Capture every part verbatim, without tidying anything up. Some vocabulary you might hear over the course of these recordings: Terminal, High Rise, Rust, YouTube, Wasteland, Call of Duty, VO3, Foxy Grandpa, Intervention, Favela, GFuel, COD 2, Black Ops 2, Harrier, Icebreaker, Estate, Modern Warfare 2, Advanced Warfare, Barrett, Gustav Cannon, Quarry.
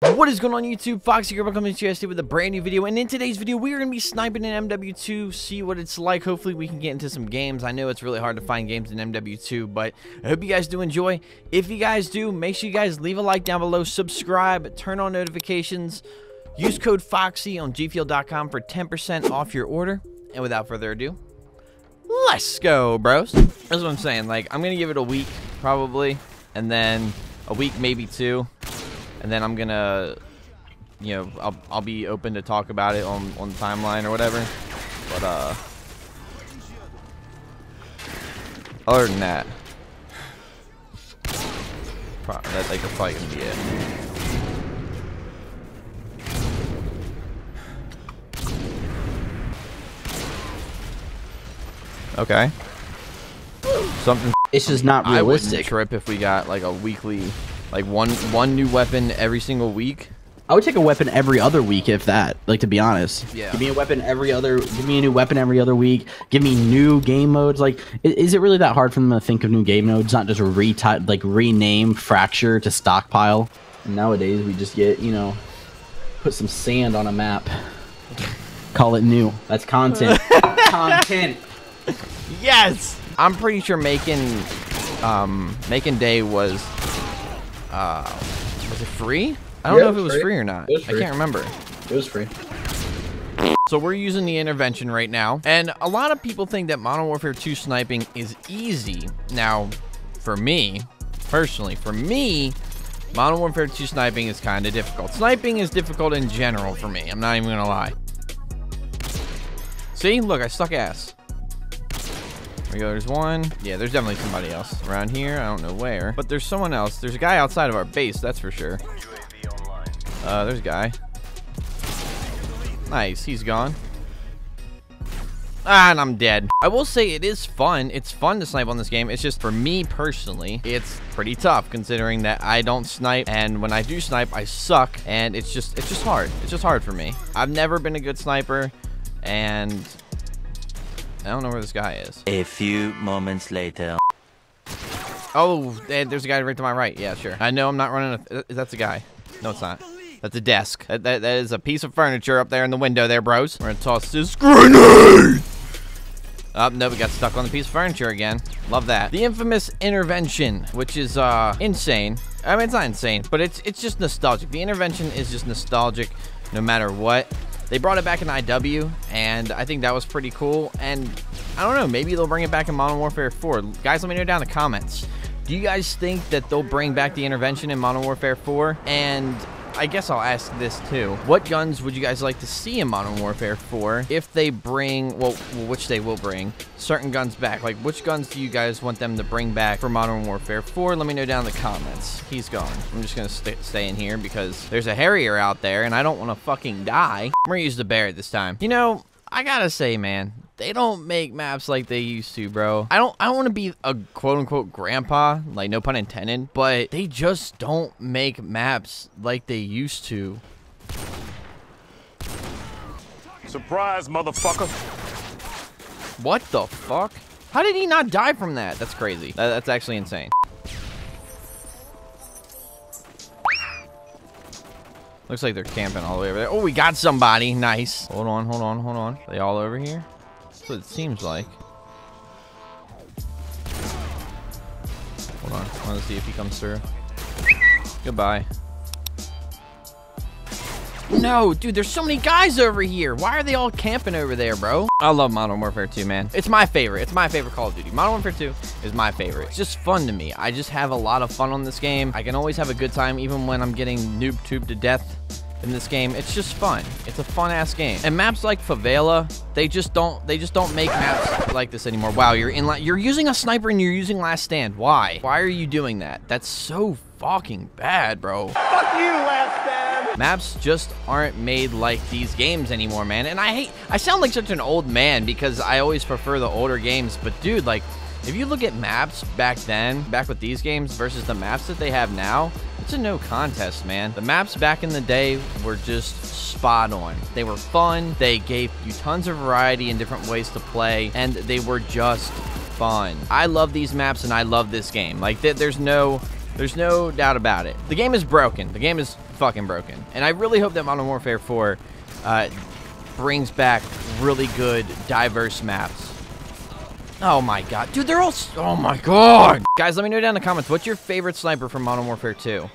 What is going on YouTube? Foxy here, welcome to Estate with a brand new video, and in today's video we are going to be sniping in M W two, see what it's like. Hopefully we can get into some games. I know it's really hard to find games in M W two, but I hope you guys do enjoy. If you guys do, make sure you guys leave a like down below, subscribe, turn on notifications, use code Foxy on G fuel dot com for ten percent off your order, and without further ado, let's go, bros. That's what I'm saying, like, I'm going to give it a week, probably, and then a week, maybe two. And then I'm gonna, you know, I'll, I'll be open to talk about it on, on the timeline or whatever. But, uh, other than that, pro that's like probably gonna be it. Okay. Something. It's just not realistic. I wouldn't trip if we got like a weekly. Like one one new weapon every single week. I would take a weapon every other week, if that. Like, to be honest, yeah. Give me a weapon every other. Give me a new weapon every other week. Give me new game modes. Like, is it really that hard for them to think of new game modes? Not just re like rename fracture to stockpile. And nowadays we just get, you know, put some sand on a map. Call it new. That's content. Content. Yes. I'm pretty sure making um making day was. Uh, was it free? I don't yeah, know if it was free, free or not. Free. I can't remember. It was free. So we're using the intervention right now, and a lot of people think that Modern Warfare two sniping is easy. Now, for me, personally, for me, Modern Warfare two sniping is kind of difficult. Sniping is difficult in general for me. I'm not even gonna lie. See, look, I stuck ass. There we go, there's one. Yeah, there's definitely somebody else around here. I don't know where, but there's someone else. There's a guy outside of our base, that's for sure. Uh, there's a guy. Nice, he's gone. Ah, and I'm dead. I will say it is fun. It's fun to snipe on this game. It's just, for me personally, it's pretty tough considering that I don't snipe, and when I do snipe, I suck, and it's just, it's just hard. It's just hard for me. I've never been a good sniper, and I don't know where this guy is. A few moments later. Oh, there's a guy right to my right. Yeah, sure. I know I'm not running a... That's a guy. No, it's not. That's a desk. That, that, that is a piece of furniture up there in the window there, bros. We're going to toss this grenade. Oh, no, we got stuck on the piece of furniture again. Love that. The infamous intervention, which is uh, insane. I mean, it's not insane, but it's, it's just nostalgic. The intervention is just nostalgic no matter what. They brought it back in I W, and I think that was pretty cool. And I don't know, maybe they'll bring it back in Modern Warfare four. Guys, let me know down in the comments. Do you guys think that they'll bring back the intervention in Modern Warfare four? And I guess I'll ask this too. What guns would you guys like to see in Modern Warfare four if they bring, well, which they will bring, certain guns back? Like, which guns do you guys want them to bring back for Modern Warfare four? Let me know down in the comments. He's gone. I'm just going to st stay in here because there's a Harrier out there and I don't want to fucking die. I'm going to use the Barrett this time. You know, I got to say, man, they don't make maps like they used to, bro. I don't I don't want to be a quote-unquote grandpa, like, no pun intended, but they just don't make maps like they used to. Surprise, motherfucker. What the fuck? How did he not die from that? That's crazy. That, that's actually insane. Looks like they're camping all the way over there. Oh, we got somebody. Nice. Hold on, hold on, hold on. Are they all over here? That's what it seems like. Hold on. I want to see if he comes through. Goodbye. No, dude, there's so many guys over here. Why are they all camping over there, bro? I love Modern Warfare two, man. It's my favorite. It's my favorite Call of Duty. Modern Warfare two is my favorite. It's just fun to me. I just have a lot of fun on this game. I can always have a good time even when I'm getting noob-tubed to death in this game. It's just fun. It's a fun-ass game. And maps like Favela, they just don't they just don't make maps like this anymore. Wow, you're in you're using a sniper and you're using Last Stand. Why? Why are you doing that? That's so fucking bad, bro. Fuck you, Last Stand. Maps just aren't made like these games anymore, man. And I hate, I sound like such an old man because I always prefer the older games. But dude, like, if you look at maps back then, back with these games versus the maps that they have now, it's a no contest, man. The maps back in the day were just spot on. They were fun. They gave you tons of variety and different ways to play. And they were just fun. I love these maps and I love this game. Like, th- there's no... There's no doubt about it. The game is broken. The game is fucking broken. And I really hope that Modern Warfare four uh, brings back really good, diverse maps. Oh my god. Dude, they're all... Oh my god! Guys, let me know down in the comments, what's your favorite sniper from Modern Warfare two?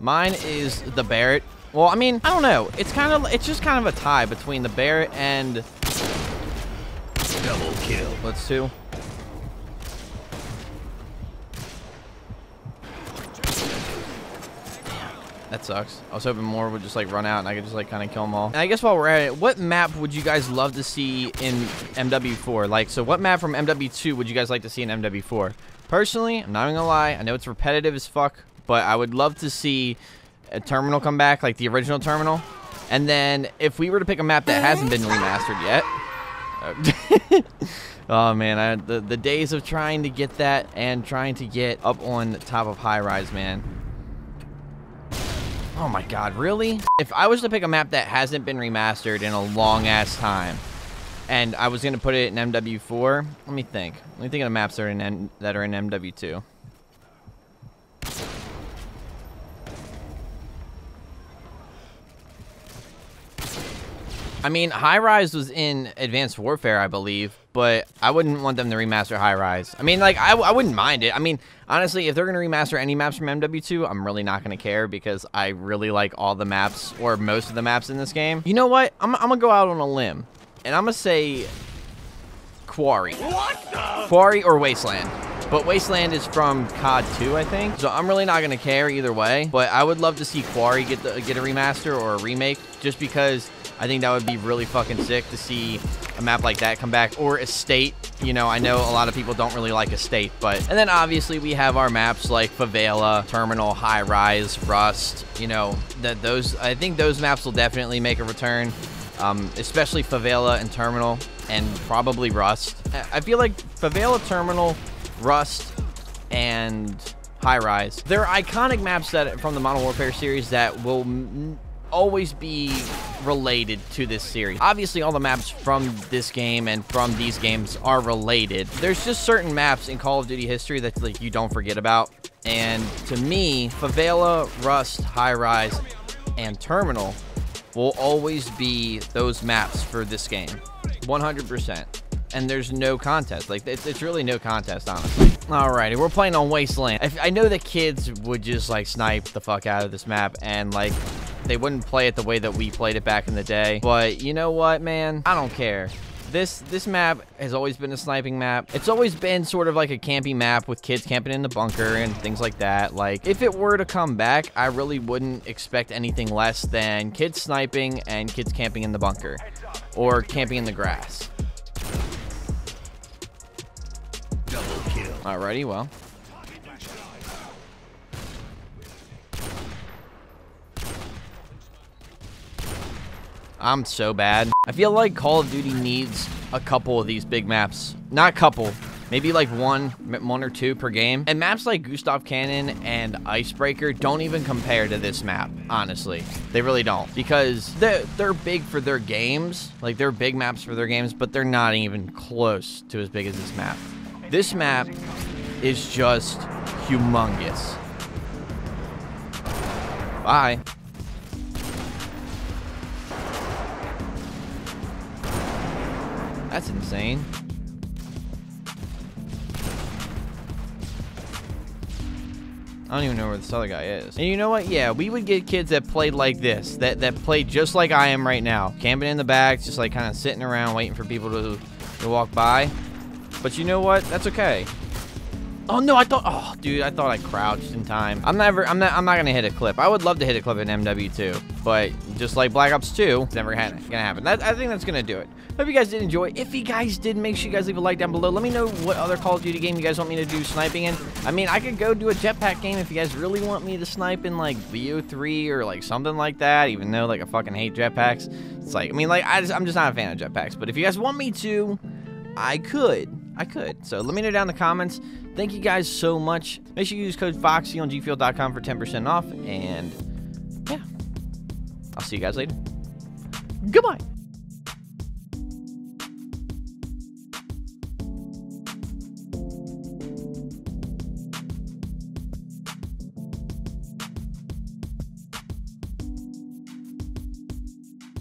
Mine is the Barrett. Well, I mean, I don't know. It's kind of... It's just kind of a tie between the Barrett and... Double kill. Let's two. That sucks. I was hoping more would just like run out and I could just like kind of kill them all. And I guess while we're at it, what map would you guys love to see in M W four? Like, so what map from M W two would you guys like to see in M W four? Personally, I'm not even gonna lie. I know it's repetitive as fuck, but I would love to see a Terminal come back, like the original Terminal. And then if we were to pick a map that hasn't been remastered yet. Oh man, I, the, the days of trying to get that and trying to get up on top of High Rise, man. Oh my god, really? If I was to pick a map that hasn't been remastered in a long ass time, and I was gonna put it in M W four, let me think. Let me think of the maps that are in, M that are in M W two. I mean, High Rise was in Advanced Warfare, I believe, but I wouldn't want them to remaster High Rise. I mean, like, I, I wouldn't mind it. I mean, honestly, if they're going to remaster any maps from M W two, I'm really not going to care because I really like all the maps or most of the maps in this game. You know what? I'm, I'm going to go out on a limb, and I'm going to say Quarry. What the? Quarry or Wasteland. But Wasteland is from C O D two, I think. So I'm really not going to care either way, but I would love to see Quarry get, the, get a remaster or a remake just because... I think that would be really fucking sick to see a map like that come back. Or Estate. You know, I know a lot of people don't really like Estate, but... And then, obviously, we have our maps like Favela, Terminal, High Rise, Rust. You know, that those... I think those maps will definitely make a return. Um, especially Favela and Terminal, and probably Rust. I feel like Favela, Terminal, Rust, and High Rise. They're iconic maps that from the Modern Warfare series that will... M always be related to this series. Obviously, all the maps from this game and from these games are related. There's just certain maps in Call of Duty history that like you don't forget about. And to me, Favela, Rust, High Rise, and Terminal will always be those maps for this game. one hundred percent. And there's no contest. Like, it's, it's really no contest, honestly. Alrighty, we're playing on Wasteland. I, I know that kids would just like snipe the fuck out of this map and like... They wouldn't play it the way that we played it back in the day. But you know what, man? I don't care. This this map has always been a sniping map. It's always been sort of like a campy map with kids camping in the bunker and things like that. Like, if it were to come back, I really wouldn't expect anything less than kids sniping and kids camping in the bunker. Or camping in the grass. Double kill. Alrighty, well. I'm so bad. I feel like Call of Duty needs a couple of these big maps. Not a couple. Maybe like one, one or two per game. And maps like Gustav Cannon and Icebreaker don't even compare to this map, honestly. They really don't. Because they're, they're big for their games. Like, they're big maps for their games, but they're not even close to as big as this map. This map is just humongous. Bye. That's insane. I don't even know where this other guy is. And you know what? Yeah, we would get kids that played like this, that that played just like I am right now. Camping in the back, just like kind of sitting around waiting for people to, to walk by. But you know what? That's okay. Oh no, I thought oh dude, I thought I crouched in time. I'm never I'm not I'm not gonna hit a clip. I would love to hit a clip in M W two, but just like Black Ops two, it's never gonna happen. That, I think that's gonna do it. Hope you guys did enjoy. If you guys did, make sure you guys leave a like down below. Let me know what other Call of Duty game you guys want me to do sniping in. I mean, I could go do a jetpack game if you guys really want me to snipe in like V O three or like something like that, even though like I fucking hate jetpacks. It's like I mean like I just I'm just not a fan of jetpacks, but if you guys want me to, I could. I could. So let me know down in the comments. Thank you guys so much. Make sure you use code Foxy on G fuel dot com for ten percent off. And yeah, I'll see you guys later. Goodbye.